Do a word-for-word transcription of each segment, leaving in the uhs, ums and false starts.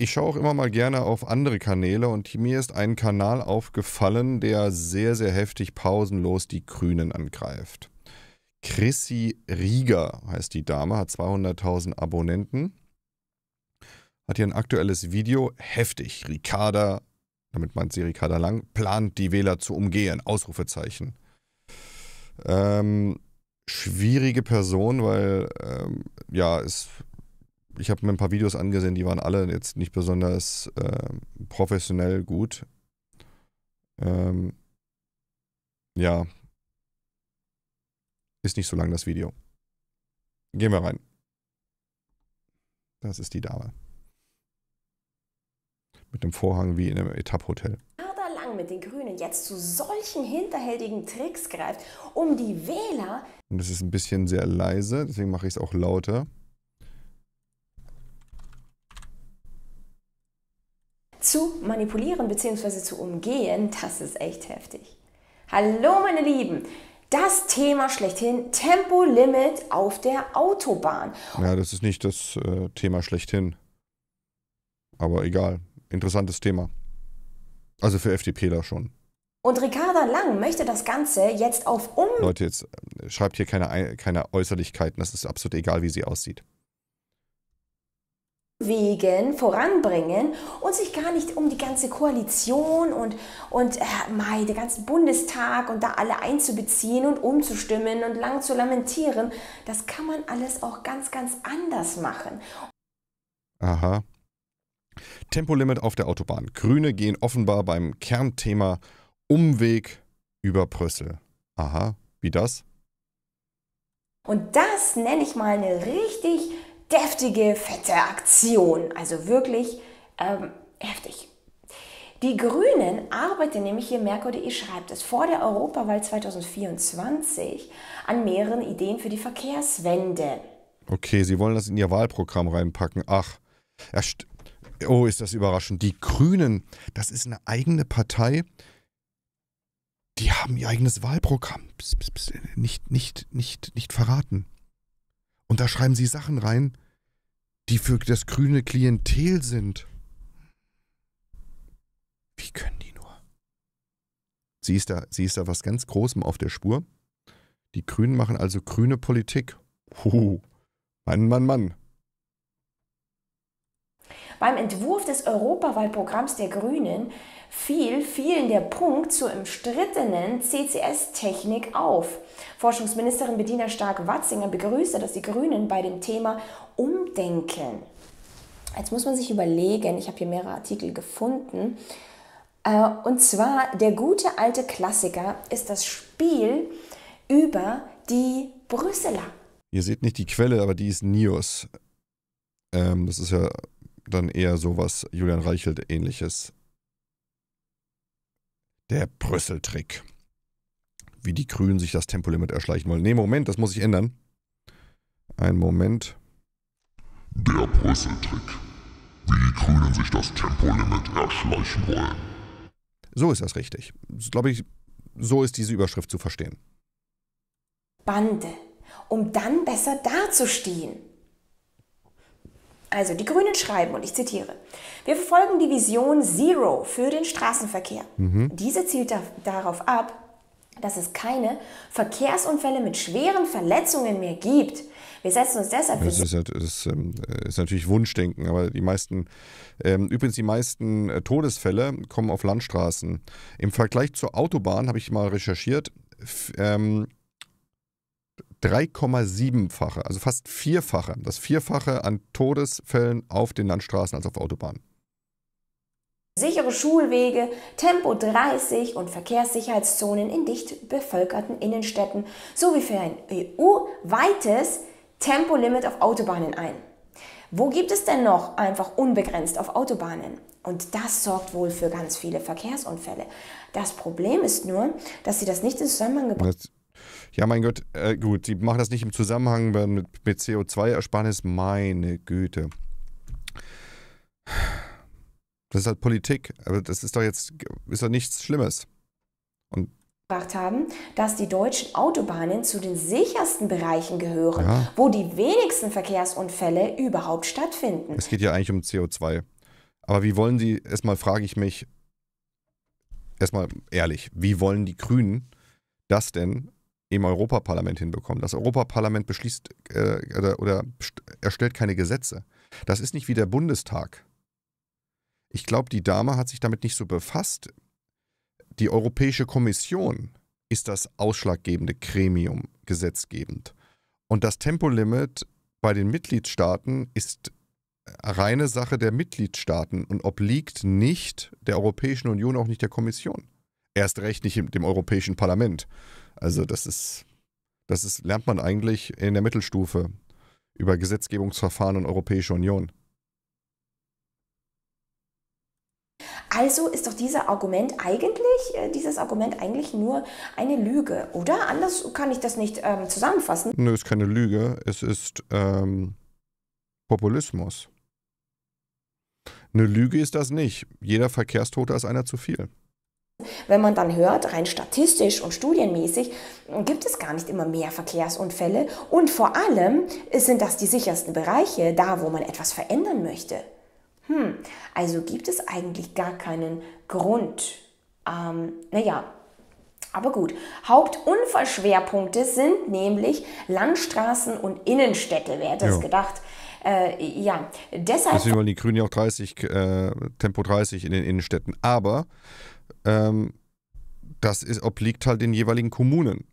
Ich schaue auch immer mal gerne auf andere Kanäle und mir ist ein Kanal aufgefallen, der sehr, sehr heftig pausenlos die Grünen angreift. Chrissy Rieger heißt die Dame, hat zweihunderttausend Abonnenten. Hat hier ein aktuelles Video, heftig, Ricarda, damit meint sie Ricarda Lang, plant die Wähler zu umgehen, Ausrufezeichen. Ähm, schwierige Person, weil, ähm, ja, es, ich habe mir ein paar Videos angesehen, die waren alle jetzt nicht besonders äh, professionell gut. Ähm, ja. Ist nicht so lang das Video. Gehen wir rein. Das ist die Dame. Mit einem Vorhang wie in einem Etapphotel. Ricarda Lang mit den Grünen jetzt zu solchen hinterhältigen Tricks greift, um die Wähler... Und das ist ein bisschen sehr leise, deswegen mache ich es auch lauter. ...zu manipulieren bzw. zu umgehen, das ist echt heftig. Hallo meine Lieben! Das Thema schlechthin, Tempolimit auf der Autobahn. Ja, das ist nicht das äh, Thema schlechthin. Aber egal, interessantes Thema. Also für FDPler schon. Und Ricarda Lang möchte das Ganze jetzt auf um... Leute, jetzt äh, schreibt hier keine, keine Äußerlichkeiten, das ist absolut egal, wie sie aussieht. Wegen voranbringen und sich gar nicht um die ganze Koalition und, und äh, mei, den ganzen Bundestag und da alle einzubeziehen und umzustimmen und lang zu lamentieren, das kann man alles auch ganz, ganz anders machen. Aha. Tempolimit auf der Autobahn. Grüne gehen offenbar beim Kernthema Umweg über Brüssel. Aha, wie das? Und das nenne ich mal eine richtig... deftige, fette Aktion, also wirklich ähm, heftig. Die Grünen arbeiten nämlich, hier merkur punkt de schreibt es, vor der Europawahl zweitausendvierundzwanzig an mehreren Ideen für die Verkehrswende. Okay, sie wollen das in ihr Wahlprogramm reinpacken. Ach, erst, oh, ist das überraschend. Die Grünen, das ist eine eigene Partei, die haben ihr eigenes Wahlprogramm. Pss, pss, pss, nicht, nicht, nicht, nicht verraten. Und da schreiben sie Sachen rein, die für das grüne Klientel sind. Wie können die nur? Sie ist da, sie ist da was ganz Großem auf der Spur. Die Grünen machen also grüne Politik. Huh. Mann, Mann, Mann. Beim Entwurf des Europawahlprogramms der Grünen fiel vielen der Punkt zur umstrittenen C C S-Technik auf. Forschungsministerin Bedina Stark-Watzinger begrüßte, dass die Grünen bei dem Thema umdenken. Jetzt muss man sich überlegen, ich habe hier mehrere Artikel gefunden, und zwar der gute alte Klassiker ist das Spiel über die Brüsseler. Ihr seht nicht die Quelle, aber die ist News. Ähm, das ist ja... dann eher sowas Julian Reichelt ähnliches. Der Brüssel-Trick. Wie die Grünen sich das Tempolimit erschleichen wollen. Nee, Moment, das muss ich ändern. Ein Moment. Der Brüssel-Trick. Wie die Grünen sich das Tempolimit erschleichen wollen. So ist das richtig. Glaube ich, so ist diese Überschrift zu verstehen. Bande, um dann besser dazustehen. Also, die Grünen schreiben, und ich zitiere, wir verfolgen die Vision Zero für den Straßenverkehr. Mhm. Diese zielt da, darauf ab, dass es keine Verkehrsunfälle mit schweren Verletzungen mehr gibt. Wir setzen uns deshalb... Das ist, das ist, das ist natürlich Wunschdenken, aber die meisten, ähm, übrigens die meisten Todesfälle kommen auf Landstraßen. Im Vergleich zur Autobahn, habe ich mal recherchiert, ähm, drei Komma sieben-fache, also fast vierfache, das Vierfache an Todesfällen auf den Landstraßen als auf Autobahnen. Sichere Schulwege, Tempo dreißig und Verkehrssicherheitszonen in dicht bevölkerten Innenstädten sowie für ein E U-weites Tempolimit auf Autobahnen ein. Wo gibt es denn noch einfach unbegrenzt auf Autobahnen? Und das sorgt wohl für ganz viele Verkehrsunfälle. Das Problem ist nur, dass sie das nicht in Zusammenhang gebracht haben. Ja, mein Gott, äh, gut, sie machen das nicht im Zusammenhang mit, mit C O zwei-Ersparnis. Meine Güte. Das ist halt Politik, aber das ist doch jetzt ist doch nichts Schlimmes. Und gebracht haben, dass die deutschen Autobahnen zu den sichersten Bereichen gehören, ja, wo die wenigsten Verkehrsunfälle überhaupt stattfinden. Es geht ja eigentlich um C O zwei. Aber wie wollen sie, erstmal frage ich mich, erstmal ehrlich, wie wollen die Grünen das denn im Europaparlament hinbekommen? Das Europaparlament beschließt äh, oder, oder erstellt keine Gesetze. Das ist nicht wie der Bundestag. Ich glaube, die Dame hat sich damit nicht so befasst. Die Europäische Kommission ist das ausschlaggebende Gremium gesetzgebend. Und das Tempolimit bei den Mitgliedstaaten ist reine Sache der Mitgliedstaaten und obliegt nicht der Europäischen Union, auch nicht der Kommission. Erst recht nicht im, dem Europäischen Parlament. Also das ist, das ist, lernt man eigentlich in der Mittelstufe über Gesetzgebungsverfahren und Europäische Union. Also ist doch dieser Argument eigentlich, dieses Argument eigentlich nur eine Lüge, oder? Anders kann ich das nicht ähm, zusammenfassen. Nö, es ist keine Lüge, es ist ähm, Populismus. Eine Lüge ist das nicht. Jeder Verkehrstote ist einer zu viel. Wenn man dann hört, rein statistisch und studienmäßig gibt es gar nicht immer mehr Verkehrsunfälle und vor allem sind das die sichersten Bereiche, da wo man etwas verändern möchte. Hm, also gibt es eigentlich gar keinen Grund. Ähm, naja, aber gut. Hauptunfallschwerpunkte sind nämlich Landstraßen und Innenstädte, wer hätte es gedacht. Äh, ja, deshalb... Deswegen wollen die Grünen ja auch dreißig, äh, Tempo dreißig in den Innenstädten. Aber ähm, das ist, obliegt halt den jeweiligen Kommunen.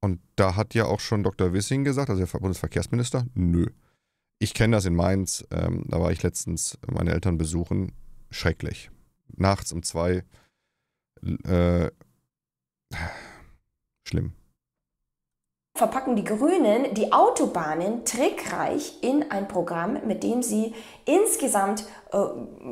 Und da hat ja auch schon Doktor Wissing gesagt, also der Bundesverkehrsminister, nö. Ich kenne das in Mainz, ähm, da war ich letztens meine Eltern besuchen, schrecklich. Nachts um zwei, äh, schlimm. Verpacken die Grünen die Autobahnen trickreich in ein Programm, mit dem sie insgesamt äh,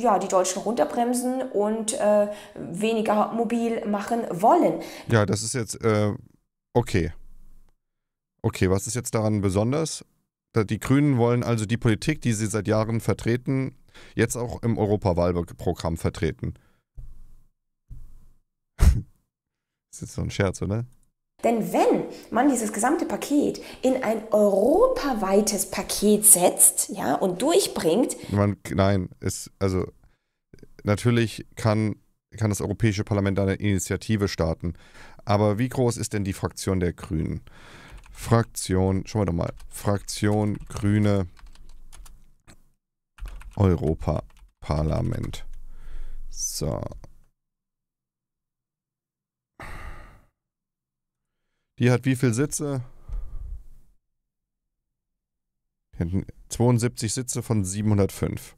ja, die Deutschen runterbremsen und äh, weniger mobil machen wollen. Ja, das ist jetzt, äh, okay. Okay, was ist jetzt daran besonders? Die Grünen wollen also die Politik, die sie seit Jahren vertreten, jetzt auch im Europawahlprogramm vertreten. Das ist jetzt so ein Scherz, oder? Denn wenn man dieses gesamte Paket in ein europaweites Paket setzt, ja, und durchbringt... Man, nein, ist, also natürlich kann, kann das Europäische Parlament eine Initiative starten. Aber wie groß ist denn die Fraktion der Grünen? Fraktion, schauen wir doch mal, Fraktion Grüne Europaparlament. So. Die hat wie viele Sitze? zweiundsiebzig Sitze von siebenhundertfünf.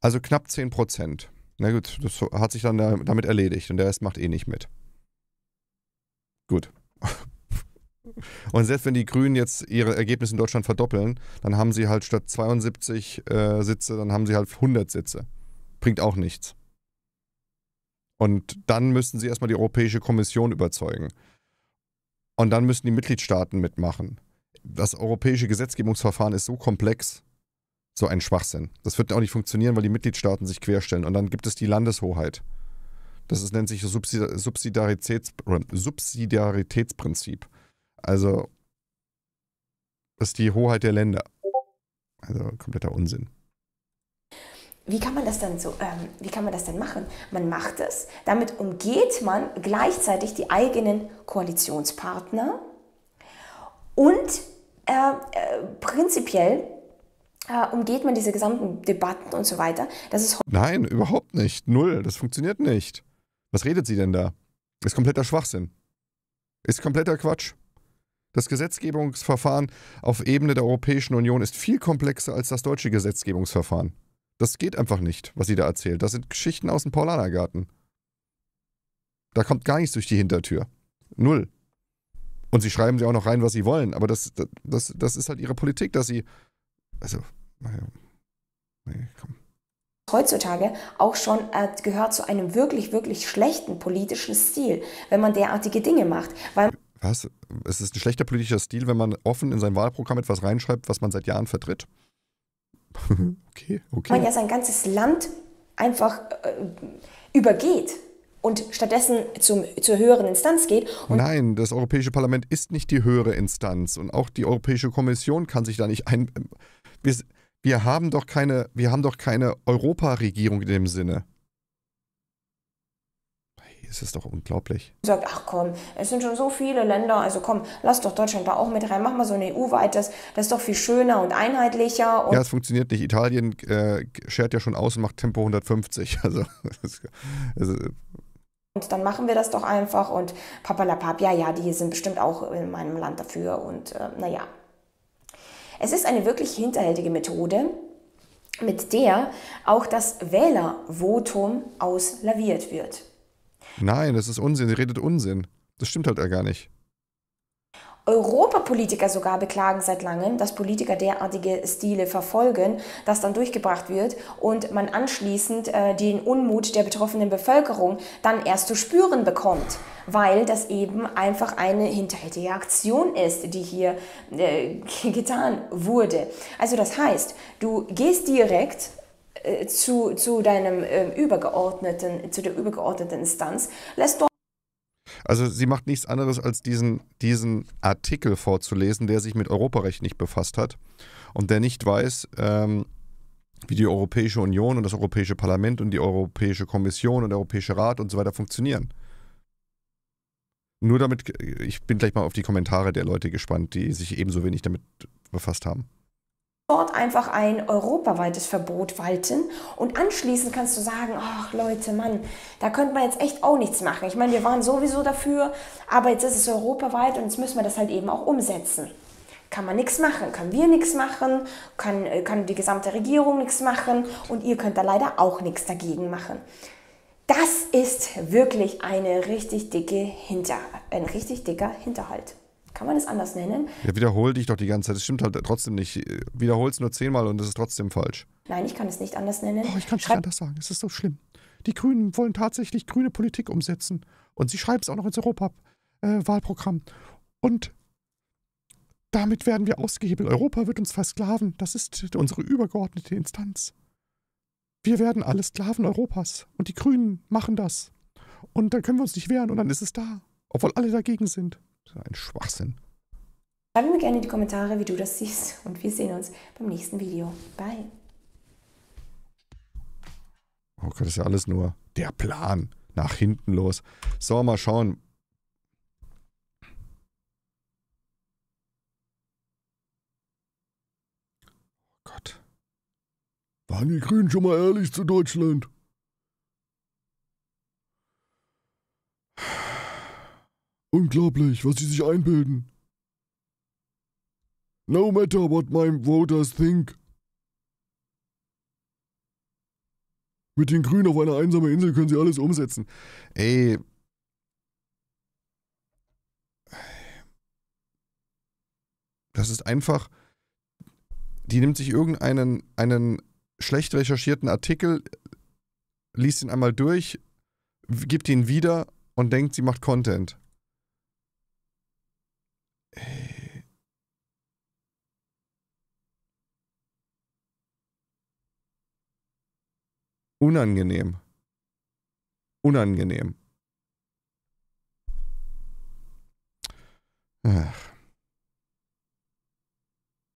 Also knapp zehn Prozent. Na gut, das hat sich dann damit erledigt und der Rest macht eh nicht mit. Gut. Und selbst wenn die Grünen jetzt ihre Ergebnisse in Deutschland verdoppeln, dann haben sie halt statt zweiundsiebzig äh, Sitze, dann haben sie halt hundert Sitze. Bringt auch nichts. Und dann müssten sie erstmal die Europäische Kommission überzeugen. Und dann müssen die Mitgliedstaaten mitmachen. Das europäische Gesetzgebungsverfahren ist so komplex, so ein Schwachsinn. Das wird auch nicht funktionieren, weil die Mitgliedstaaten sich querstellen. Und dann gibt es die Landeshoheit. Das ist, nennt sich das Subsidiaritäts- Subsidiaritätsprinzip. Also, das ist die Hoheit der Länder. Also, kompletter Unsinn. Wie kann man das dann so, ähm, wie kann man das denn machen? Man macht es, damit umgeht man gleichzeitig die eigenen Koalitionspartner und äh, äh, prinzipiell äh, umgeht man diese gesamten Debatten und so weiter. Das ist Nein, überhaupt nicht. Null. Das funktioniert nicht. Was redet sie denn da? Ist kompletter Schwachsinn. Ist kompletter Quatsch. Das Gesetzgebungsverfahren auf Ebene der Europäischen Union ist viel komplexer als das deutsche Gesetzgebungsverfahren. Das geht einfach nicht, was sie da erzählt. Das sind Geschichten aus dem Paulanergarten. Da kommt gar nichts durch die Hintertür. Null. Und sie schreiben sie auch noch rein, was sie wollen. Aber das, das, das ist halt ihre Politik, dass sie... Also, naja, nee, komm. Heutzutage auch schon äh, gehört zu einem wirklich, wirklich schlechten politischen Stil, wenn man derartige Dinge macht. Weil Was? Es ist ein schlechter politischer Stil, wenn man offen in sein Wahlprogramm etwas reinschreibt, was man seit Jahren vertritt. Okay, okay. Man ja sein ganzes Land einfach äh, übergeht und stattdessen zum, zur höheren Instanz geht. Und Nein, das Europäische Parlament ist nicht die höhere Instanz und auch die Europäische Kommission kann sich da nicht ein... Wir, Wir haben doch keine, wir haben doch keine Europaregierung in dem Sinne. Es ist doch unglaublich. Sagt, ach komm, es sind schon so viele Länder, also komm, lass doch Deutschland da auch mit rein, mach mal so ein E U-weites, das ist doch viel schöner und einheitlicher. Und ja, es funktioniert nicht. Italien äh, schert ja schon aus und macht Tempo hundertfünfzig. Also, das, das, und dann machen wir das doch einfach und papalapap, ja, ja, die sind bestimmt auch in meinem Land dafür und äh, naja. Es ist eine wirklich hinterhältige Methode, mit der auch das Wählervotum auslaviert wird. Nein, das ist Unsinn. Sie redet Unsinn. Das stimmt halt ja gar nicht. Europapolitiker sogar beklagen seit langem, dass Politiker derartige Stile verfolgen, das dann durchgebracht wird und man anschließend äh, den Unmut der betroffenen Bevölkerung dann erst zu spüren bekommt, weil das eben einfach eine hinterhältige Aktion ist, die hier äh, getan wurde. Also das heißt, du gehst direkt Zu, zu deinem ähm, übergeordneten, zu der übergeordneten Instanz, lässt dort. Also sie macht nichts anderes, als diesen, diesen Artikel vorzulesen, der sich mit Europarecht nicht befasst hat und der nicht weiß, ähm, wie die Europäische Union und das Europäische Parlament und die Europäische Kommission und der Europäische Rat und so weiter funktionieren. Nur damit, ich bin gleich mal auf die Kommentare der Leute gespannt, die sich ebenso wenig damit befasst haben. Dort einfach ein europaweites Verbot walten und anschließend kannst du sagen, ach Leute, Mann, da könnte man jetzt echt auch nichts machen. Ich meine, wir waren sowieso dafür, aber jetzt ist es europaweit und jetzt müssen wir das halt eben auch umsetzen. Kann man nichts machen, können wir nichts machen, kann, kann die gesamte Regierung nichts machen und ihr könnt da leider auch nichts dagegen machen. Das ist wirklich eine richtig dicke Hinter, ein richtig dicker Hinterhalt. Kann man das anders nennen? Ja, wiederhol dich doch die ganze Zeit. Das stimmt halt trotzdem nicht. Wiederhol es nur zehnmal und es ist trotzdem falsch. Nein, ich kann es nicht anders nennen. Oh, ich kann es nicht anders sagen. Es ist so schlimm. Die Grünen wollen tatsächlich grüne Politik umsetzen. Und sie schreiben es auch noch ins Europawahlprogramm. Und damit werden wir ausgehebelt. Europa wird uns versklaven. Das ist unsere übergeordnete Instanz. Wir werden alle Sklaven Europas. Und die Grünen machen das. Und dann können wir uns nicht wehren. Und dann ist es da. Obwohl alle dagegen sind. Ein Schwachsinn. Schreib mir gerne in die Kommentare, wie du das siehst. Und wir sehen uns beim nächsten Video. Bye. Oh Gott, das ist ja alles nur der Plan. Nach hinten los. So, mal schauen. Oh Gott. Waren die Grünen schon mal ehrlich zu Deutschland? Unglaublich, was sie sich einbilden. No matter what my voters think. Mit den Grünen auf einer einsamen Insel können sie alles umsetzen. Ey. Das ist einfach... Die nimmt sich irgendeinen einen schlecht recherchierten Artikel, liest ihn einmal durch, gibt ihn wieder und denkt, sie macht Content. Ey. Unangenehm. Unangenehm. Ach.